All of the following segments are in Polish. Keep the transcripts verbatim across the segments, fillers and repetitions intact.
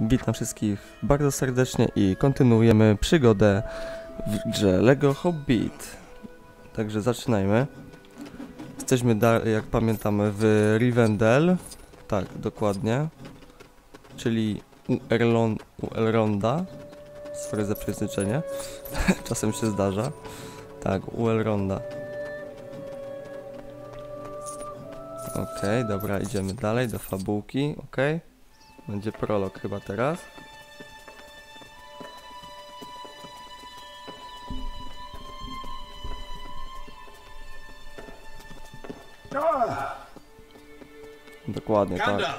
witam wszystkich bardzo serdecznie i kontynuujemy przygodę w grze LEGO Hobbit. Także zaczynajmy. Jesteśmy, jak pamiętamy, w Rivendell. Tak, dokładnie. Czyli u, Erlon, u Elronda. Sorry za przejęzyczenie. Czasem się zdarza. Tak, u Elronda. Okej, okay, dobra, idziemy dalej do fabułki, okej. Okay. Będzie prolog chyba teraz. Dokładnie, Gandalf. Tak.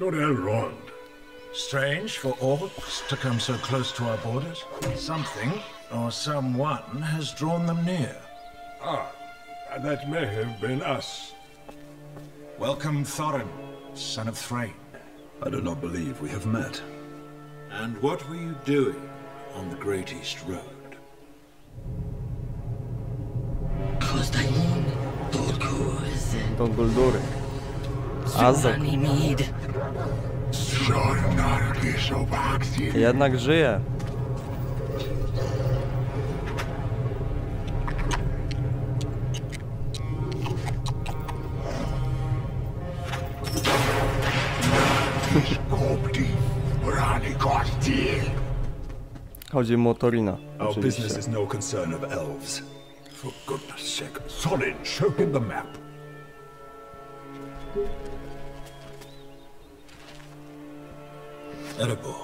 Lord Elrond. Strange for orcs to come so close to our borders. Something or someone has drawn them near. Ah, that may have been us. Welcome, Thorin, son of Thrain. I do not believe we have met. And what were you doing on the Great East Road? Dol Guldur. Azok. Jednak żyje. Chodzi mu o Torina. Our business is no concern of elves. For goodness sake, Thorin, show him the map. Erebor.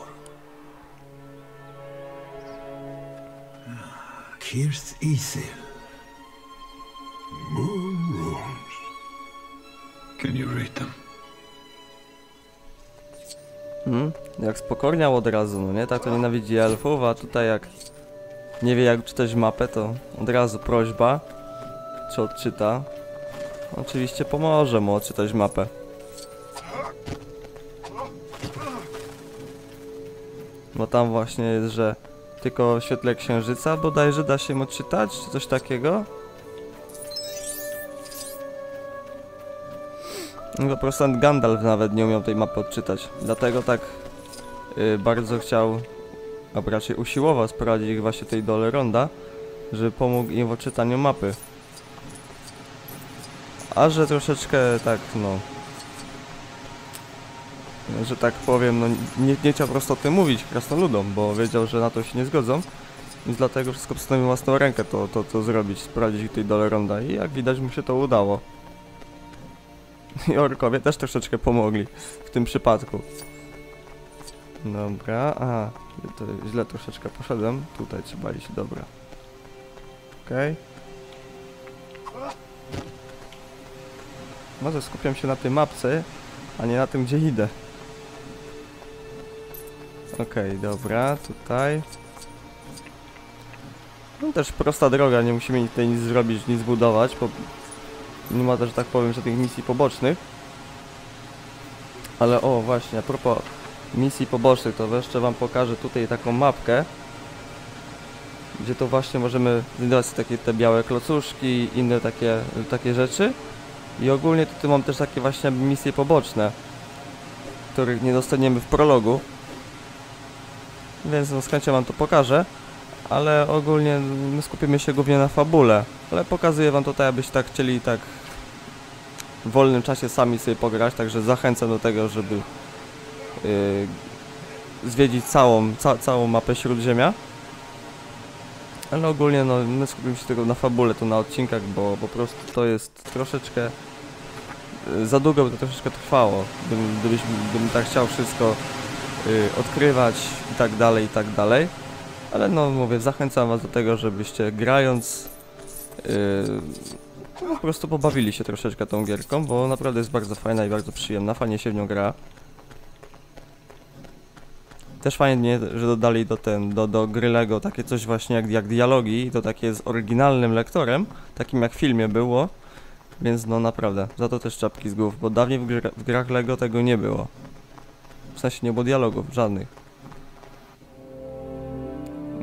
Ah, Kirth Ithil. Moon ruins. Can you read them? Hmm, jak spokorniał od razu, no nie? Tak to nienawidzi elfów, a tutaj jak nie wie jak czytać mapę, to od razu prośba, czy odczyta. Oczywiście pomoże mu odczytać mapę. Bo tam właśnie jest, że tylko w świetle księżyca bodajże da się im odczytać, czy coś takiego. No po prostu Gandalf nawet nie umiał tej mapy odczytać, dlatego tak yy, bardzo chciał, a raczej usiłował sprowadzić ich właśnie tej do Elronda, żeby pomógł im w odczytaniu mapy. A że troszeczkę tak, no... Że tak powiem, no nie, nie chciał prosto o tym mówić krasnoludom, bo wiedział, że na to się nie zgodzą. I dlatego wszystko postanowił własną rękę to, to, to zrobić, sprowadzić ich tej do Elronda i jak widać mu się to udało. I orkowie też troszeczkę pomogli w tym przypadku. Dobra, aha, to źle troszeczkę poszedłem. Tutaj trzeba iść, dobra. Okej. Okay. Może skupiam się na tej mapce, a nie na tym, gdzie idę. Okej, okay, dobra, tutaj. No też prosta droga, nie musimy tutaj nic zrobić, nic budować, bo... Nie ma też, że tak powiem, żadnych misji pobocznych. Ale o, właśnie, a propos misji pobocznych, to jeszcze wam pokażę tutaj taką mapkę, gdzie to właśnie możemy znajdować takie te białe klocuszki i inne takie, takie rzeczy. I ogólnie tutaj mam też takie właśnie misje poboczne, których nie dostaniemy w prologu. Więc no, z chęcią wam to pokażę. Ale ogólnie my skupimy się głównie na fabule, ale pokazuję wam tutaj, abyście tak chcieli tak w wolnym czasie sami sobie pograć, także zachęcam do tego, żeby yy, zwiedzić całą, ca całą mapę Śródziemia. Ale ogólnie no, my skupimy się tylko na fabule, to na odcinkach, bo po prostu to jest troszeczkę yy, za długo by to troszeczkę trwało, gdybym, gdybyśmy, gdybym tak chciał wszystko yy, odkrywać i tak dalej, i tak dalej. Ale no mówię, zachęcam was do tego, żebyście grając yy, po prostu pobawili się troszeczkę tą gierką, bo naprawdę jest bardzo fajna i bardzo przyjemna, fajnie się w nią gra. Też fajnie, że dodali do, ten, do, do gry LEGO takie coś właśnie jak, jak dialogi, to takie z oryginalnym lektorem, takim jak w filmie było, więc no naprawdę, za to też czapki z głów, bo dawniej w, gr w grach LEGO tego nie było. W sensie nie było dialogów, żadnych.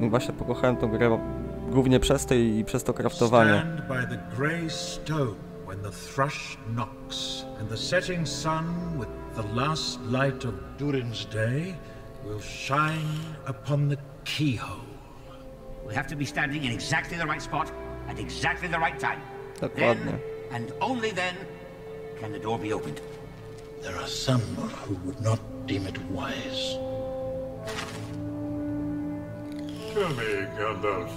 Właśnie pokochałem tą grę głównie przez to i przez to kraftowanie. the last light of Durin's day will shine upon the keyhole. We have to be standing in exactly the right spot at exactly the right time. Then, and only then, can the door be opened. There are some who would not deem it wise. Tell me, Gandalf,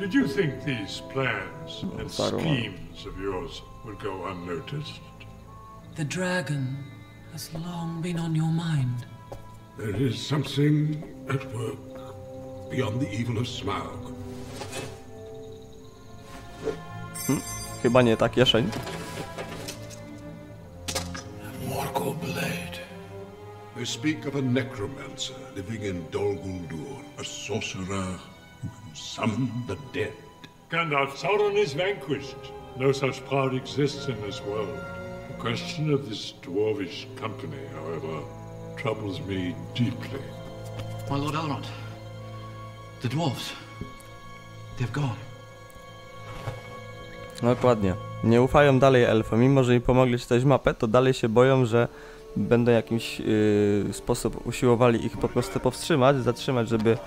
did you think these plans and schemes of yours would go unnoticed? The dragon has long been on your mind. There is something at work beyond the evil of Smaug. Hmm, chyba nie tak, Jeszeń. Morgul Blade. They speak of a necromancer living in Dol Guldur, a sorcerer who can summon the dead. Gandalf, Sauron is vanquished. No such power exists in this world. The question of this dwarvish company, however, troubles me deeply. My Lord Elrond, the dwarves, they've gone. Dokładnie. Nie ufają dalej elfom. Mimo że im pomogli czytać mapę, to dalej się boją, że będą w jakiś y, sposób usiłowali ich po prostu powstrzymać, zatrzymać, żeby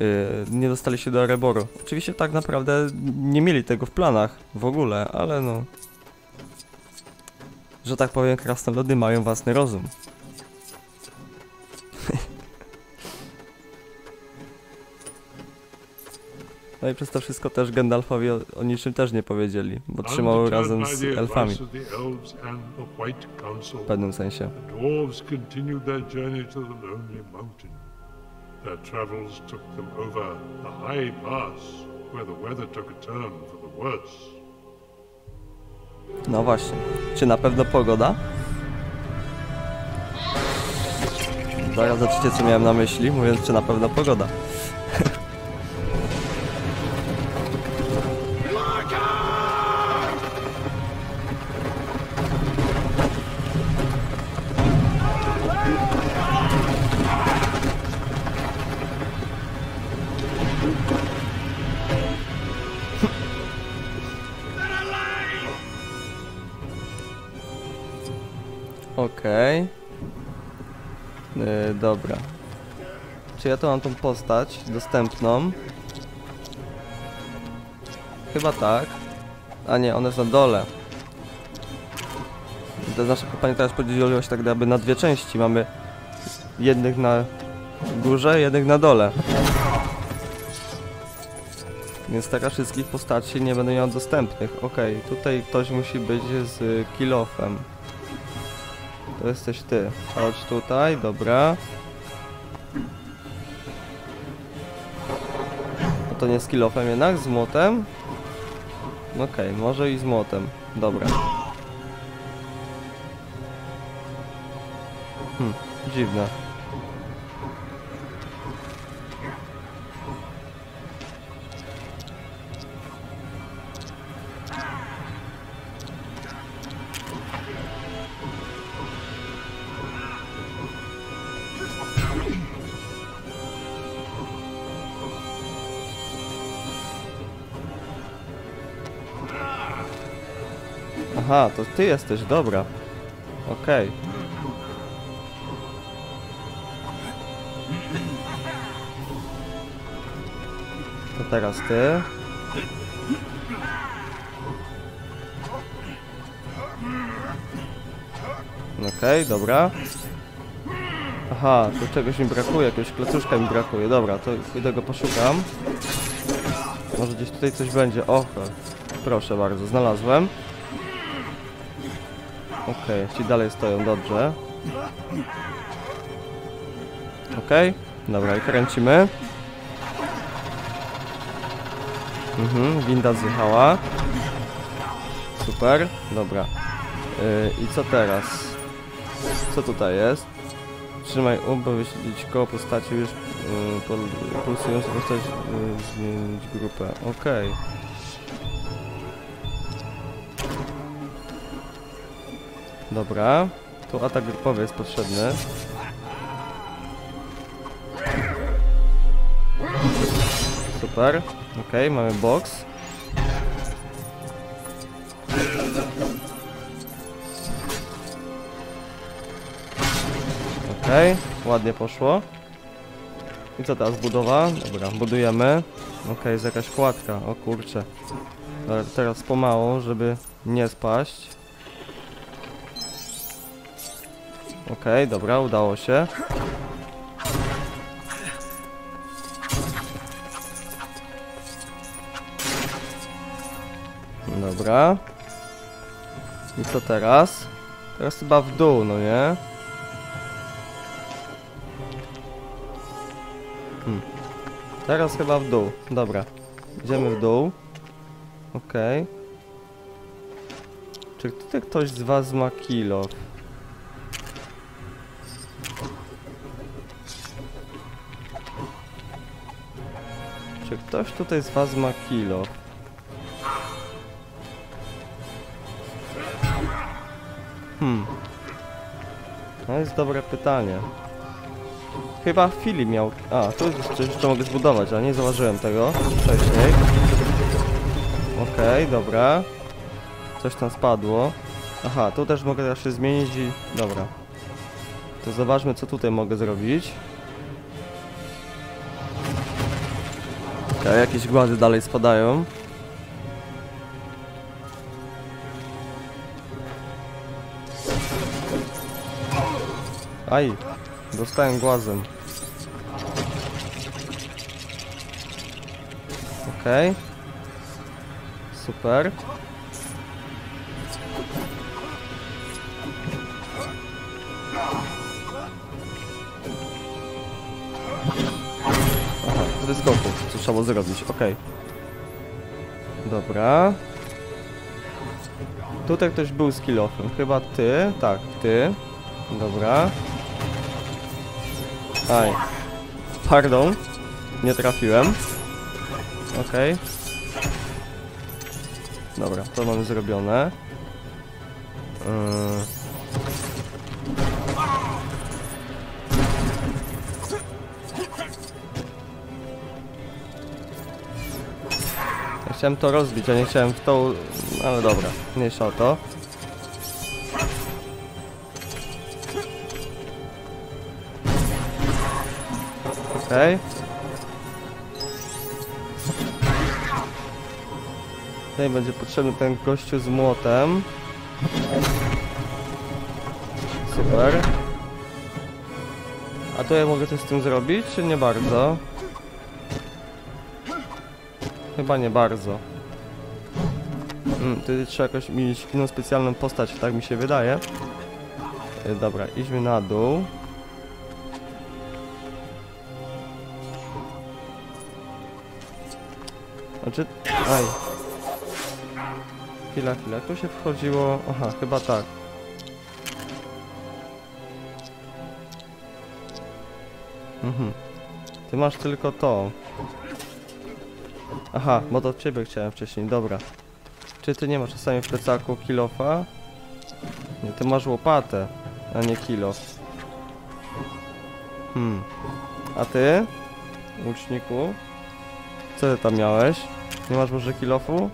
y, nie dostali się do Ereboru. Oczywiście tak naprawdę nie mieli tego w planach w ogóle, ale no... Że tak powiem, krasnoludy mają własny rozum. No i przez to wszystko też Gandalfowi o, o niczym też nie powiedzieli, bo trzymał razem z elfami. W pewnym sensie. No właśnie. Czy na pewno pogoda? Zaraz zobaczycie, co miałem na myśli, mówiąc, czy na pewno pogoda. Okej. Okay. Yy, dobra. Czy ja to mam tą postać dostępną? Chyba tak. A nie, one są na dole. To nasze kopanie teraz podzieliło się tak jakby na dwie części. Mamy jednych na górze, jednych na dole. Więc teraz wszystkich postaci nie będę miał dostępnych. Okej, okay. Tutaj ktoś musi być z kill-offem. To jesteś ty. Chodź tutaj, dobra. No to nie z kilofem jednak, z młotem. Okej, okay, może i z młotem. Dobra. Hm, dziwne. Aha, to ty jesteś, dobra. Okej. Okay. To teraz ty. Okej, okay, dobra. Aha, tu czegoś mi brakuje, jakiegoś klocuszka mi brakuje. Dobra, to idę go poszukam. Może gdzieś tutaj coś będzie. O, proszę bardzo, znalazłem. Okej, okay, ci dalej stoją, dobrze. Okej, okay, dobra, i kręcimy. Mhm, winda zjechała. Super, dobra. Yy, I co teraz? Co tutaj jest? Trzymaj U, by wyśledzić koło postaci, już yy, po, pulsującą postać, yy, zmienić grupę. Okej. Okay. Dobra, tu atak grupowy jest potrzebny. Super, okej, okay, mamy box. Okej, ładnie poszło. I co teraz budowa? Dobra, budujemy. Okej, jest jakaś kładka, o kurczę. Dobra, teraz pomału, żeby nie spaść. Okej, dobra, udało się. Dobra. I co teraz? Teraz chyba w dół, no nie? Hmm. Teraz chyba w dół. Dobra. Idziemy w dół. Okej. Okay. Czy tutaj ktoś z was ma kilo? Czy ktoś tutaj z was ma kilo? Hmm. To jest dobre pytanie. Chyba Fili miał... A, tu jest coś, co mogę zbudować, a nie zauważyłem tego wcześniej. Okej, okay, dobra. Coś tam spadło. Aha, tu też mogę teraz się zmienić i... Dobra. To zobaczmy, co tutaj mogę zrobić. Okej, okay, jakieś głady dalej spadają. Aj, dostałem głazem. Okej. Okay. Super. Aha, to jest kopu, co trzeba zrobić, okej. Okay. Dobra. Tutaj ktoś był z kilofem, chyba ty, tak, ty. Dobra. Aj. Pardon. Nie trafiłem. Okej. Okay. Dobra, to mamy zrobione. Yy. Ja chciałem to rozbić, a nie chciałem w tą... Ale dobra, mniejsza o to. Okej. Tutaj będzie potrzebny ten gościu z młotem. Super. A to ja mogę coś z tym zrobić, czy nie bardzo? Chyba nie bardzo. Hmm, tutaj trzeba jakoś mieć inną specjalną postać, tak mi się wydaje. Dobra, idźmy na dół. Znaczy... Aj. Chwila, chwila. Tu się wchodziło... Aha, chyba tak. Mhm. Ty masz tylko to. Aha, bo to ciebie chciałem wcześniej. Dobra. Czy ty nie masz czasami w plecaku kilofa? Nie, ty masz łopatę, a nie kilof. Hmm. A ty? Łuczniku? Co ty tam miałeś? Nie masz może kilofu?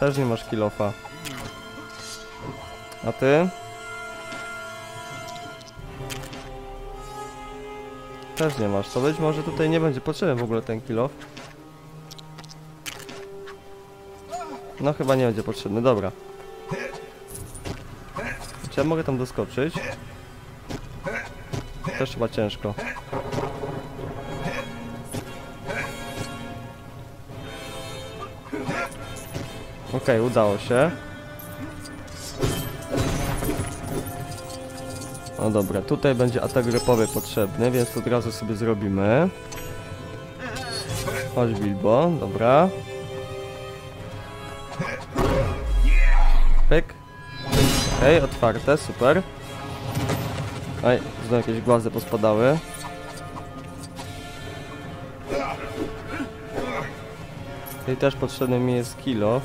Też nie masz kilofa. A ty? Też nie masz. To być może tutaj nie będzie potrzebny w ogóle ten kilof. No chyba nie będzie potrzebny, dobra. Czy ja mogę tam doskoczyć? Też chyba ciężko. Okej, okay, udało się. No dobra, tutaj będzie atak grupowy potrzebny, więc to od razu sobie zrobimy. Chodź Bilbo, dobra. Pyk. Okej, okay, otwarte, super. Aj, znowu jakieś głazy pospadały. Tutaj też potrzebny mi jest kilo.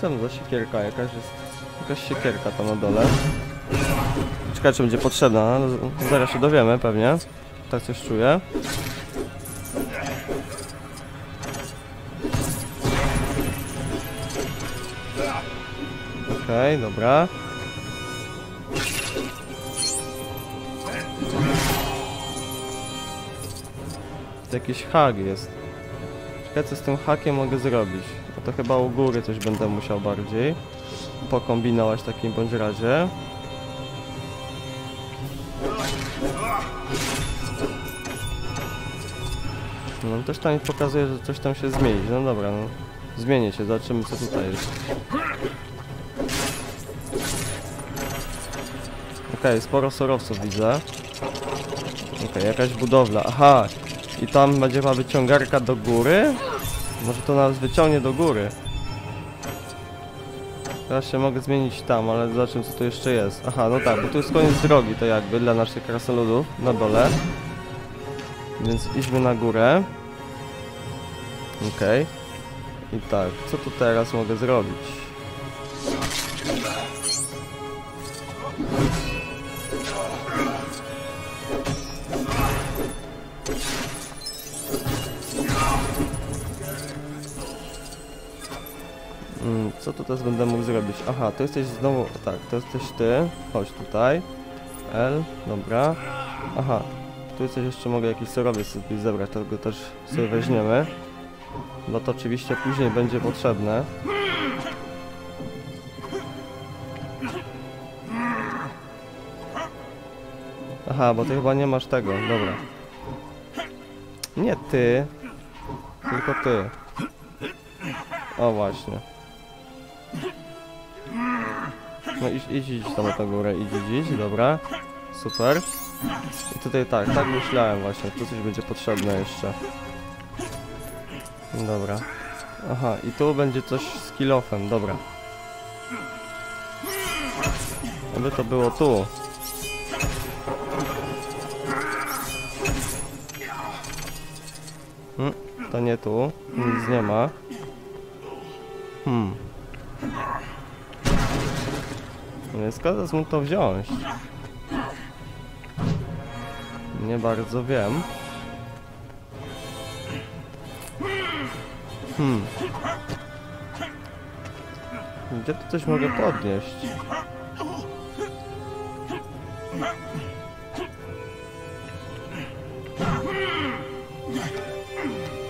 Co tam za siekierka? Jakaś jest... Jakaś siekierka tam na dole. Czekaj, czy będzie potrzebna. No, zaraz się dowiemy pewnie. Tak coś czuję. Okej, okay, dobra. To jakiś hak jest. Czekaj, co z tym hakiem mogę zrobić? No to chyba u góry coś będę musiał bardziej pokombinować w takim bądź razie. No też tam mi pokazuje, że coś tam się zmieni. No dobra, no. Zmienię się, zobaczymy co tutaj jest. Okej, okay, sporo surowców widzę. Okej, okay, jakaś budowla. Aha! I tam będzie ma wyciągarka do góry? Może to nas wyciągnie do góry. Teraz się mogę zmienić tam, ale zobaczymy co tu jeszcze jest. Aha, no tak, bo tu jest koniec drogi to jakby dla naszych krasnoludów na dole. Więc idźmy na górę. Okej. Okay. I tak, co tu teraz mogę zrobić? Hmm, co tu teraz będę mógł zrobić? Aha, to jesteś znowu... Tak, to jesteś ty. Chodź tutaj. L, dobra. Aha. Tu coś jeszcze mogę jakiś surowiec sobie zebrać, to go też sobie weźmiemy. No to oczywiście później będzie potrzebne. Aha, bo ty chyba nie masz tego, dobra. Nie ty, tylko ty. O właśnie. No idź, idź, idź tam na tę górę, idź, idź, dobra. Super. I tutaj tak, tak myślałem właśnie, tu coś będzie potrzebne jeszcze. Dobra. Aha, i tu będzie coś z kill-offem, dobra. Aby to było tu. Hm, to nie tu, nic nie ma. Hmm. Nie skąd mu to wziąć? Nie bardzo wiem. Hmm. Gdzie tu coś mogę podnieść?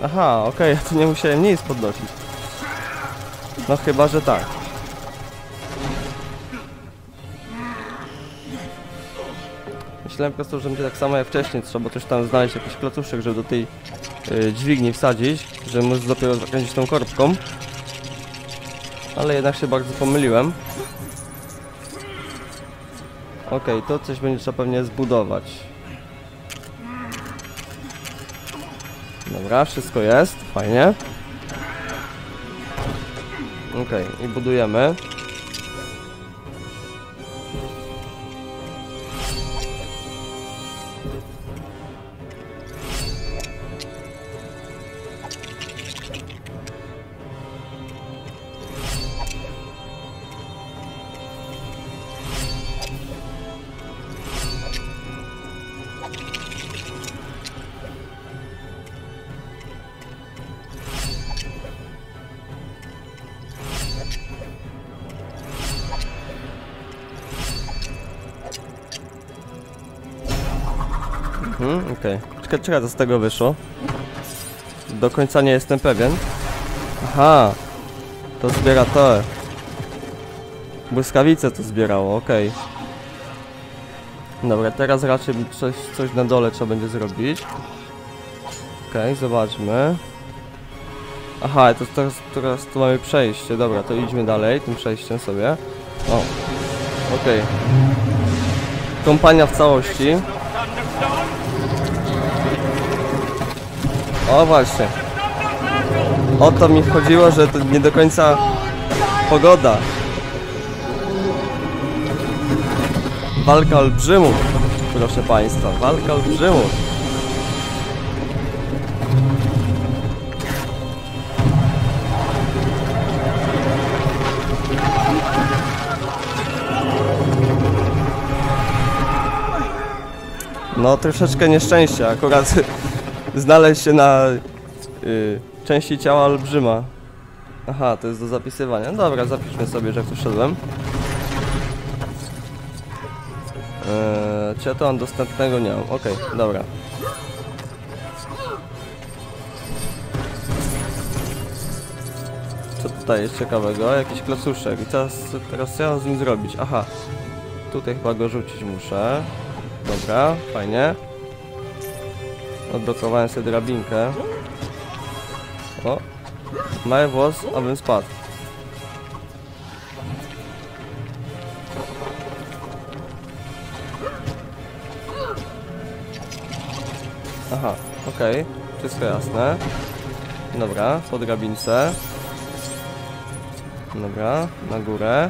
Aha, okej, okay, ja tu nie musiałem nic podnosić. No chyba, że tak. Myślałem po prostu, że będzie tak samo jak wcześniej, trzeba coś tam znaleźć, jakiś placuszek, żeby do tej yy, dźwigni wsadzić, że możesz dopiero zakręcić tą korbką. Ale jednak się bardzo pomyliłem. Okej, okay, to coś będzie trzeba pewnie zbudować. Dobra, wszystko jest, fajnie. Okej, okay, i budujemy. Mhm, okej. Okay. Czekaj, czekaj, co z tego wyszło. Do końca nie jestem pewien. Aha! To zbiera to. Błyskawice to zbierało, okej. Okay. Dobra, teraz raczej coś, coś na dole trzeba będzie zrobić. Okej, okay, zobaczmy. Aha, to teraz, teraz tu mamy przejście. Dobra, to idźmy dalej tym przejściem sobie. O, okej. Okay. Kompania w całości. O właśnie. O to mi wchodziło, że to nie do końca pogoda. Walka olbrzymów, proszę państwa, walka olbrzymów. No troszeczkę nieszczęścia akurat. Znaleźć się na y, części ciała olbrzyma. Aha, to jest do zapisywania. Dobra, zapiszmy sobie, że jak tu szedłem. Eee, czy ja to mam dostępnego? Nie mam. Okej, okay, dobra. tutaj jest ciekawego? Jakiś klocuszek. I teraz, teraz co ja mam z nim zrobić? Aha. Tutaj chyba go rzucić muszę. Dobra, fajnie. Odblokowałem sobie drabinkę. O. Mały włos, abym spadł. Aha, okej. Wszystko jasne. Dobra, po drabince. Dobra, na górę.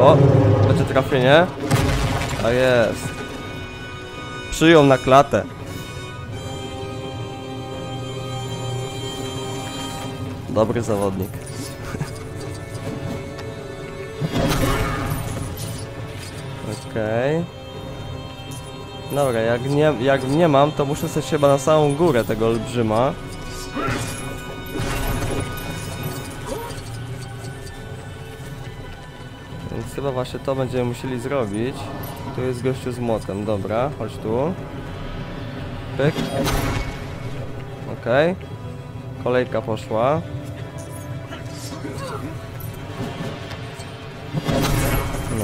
O, będzie trafienie. A jest. Przyjął na klatę. Dobry zawodnik. Okej. Dobra, jak nie, jak nie mam, to muszę sobie chyba na samą górę tego olbrzyma. Więc chyba właśnie to będziemy musieli zrobić. Tu jest gościu z młotem, dobra, chodź tu. Pyk. Okej. Kolejka poszła.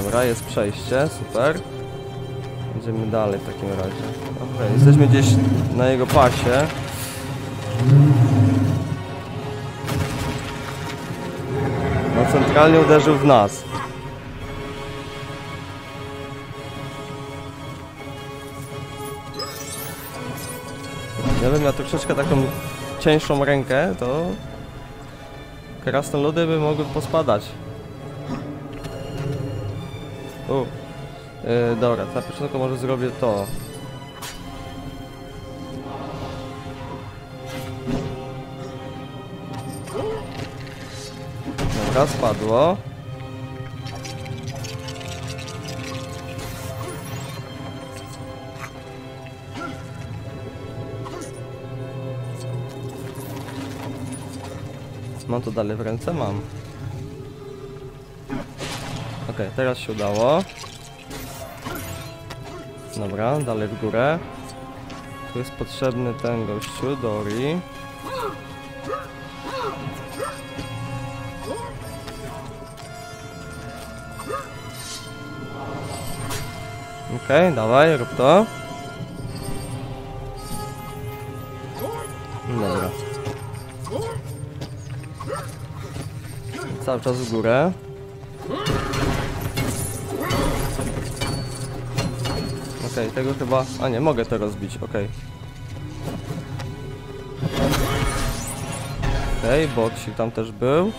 Dobra, jest przejście, super. Idziemy dalej w takim razie. Okej, jesteśmy gdzieś na jego pasie. No, centralnie uderzył w nas. Gdybym miał troszeczkę taką cieńszą rękę, to krasnoludy by mogły pospadać. U. Yy, dobra, na początku może zrobię to. Dobra, spadło. Mam to dalej w ręce? Mam. Okej, teraz się udało. Dobra, dalej w górę. Tu jest potrzebny ten gościu, Dori. Okej, dawaj, rób to. Dobra. Cały czas w górę. Okej, tego chyba... A nie, mogę to rozbić, okej. Okej, boksik tam też był.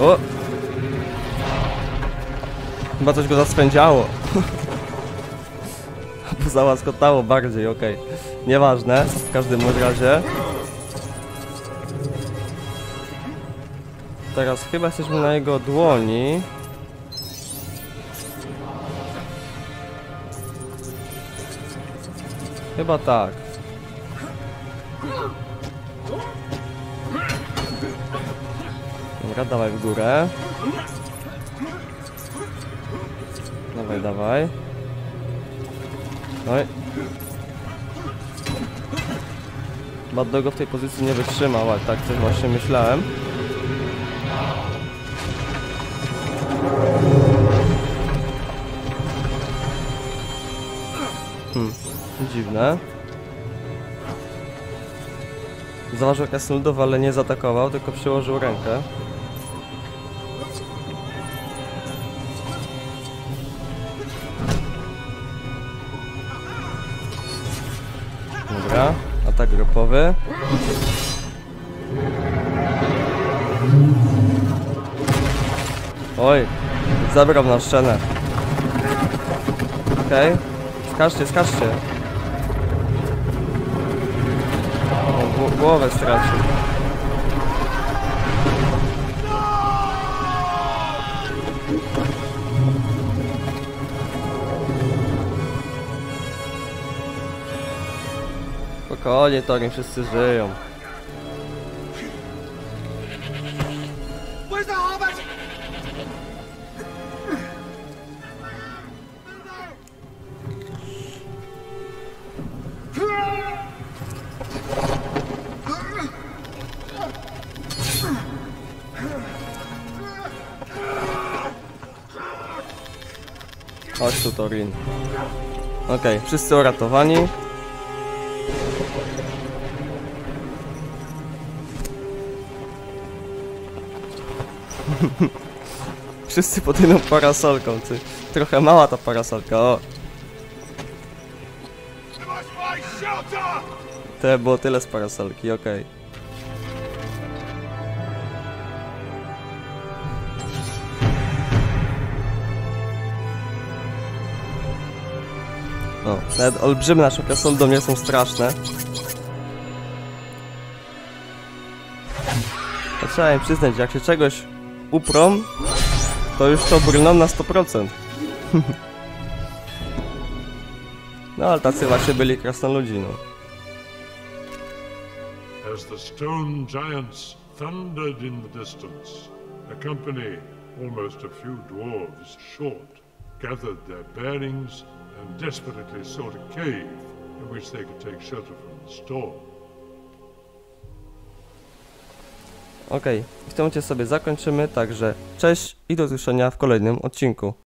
O! Chyba coś go zaspędziało. Załaskotało bardziej, okej. Nieważne, w każdym razie. Teraz chyba jesteśmy na jego dłoni. Chyba tak. Dobra, dawaj w górę. Dawaj, dawaj. Oj. Baddo go w tej pozycji nie wytrzymał, ale tak też właśnie myślałem. Hmm, dziwne. Zaważył krasnoludowa, ale nie zaatakował, tylko przyłożył rękę. Dobra, atak grupowy. Oj, zabrał na scenę. Okej, skaczcie, skaczcie. O, głowę stracił. Spokojnie, to nie wszyscy żyją. Chodź tu, Thorin. Okej, okay, wszyscy uratowani. Wszyscy pod jedną parasolką, ty. Trochę mała ta parasolka, o. Te było tyle z parasolki, okej. Okay. No, nawet olbrzymy nasze oka są do mnie, są straszne. To trzeba im przyznać, jak się czegoś uprą, to już to brną na sto procent. No ale tacy właśnie byli krasnoludzi, no. As the stone giants thundered in the distance, a company, almost a few dwarves short, gathered their bearings and desperately sought a cave in which they could take shelter from the storm. Okej, okay. W tym momencie sobie zakończymy, także cześć i do usłyszenia w kolejnym odcinku.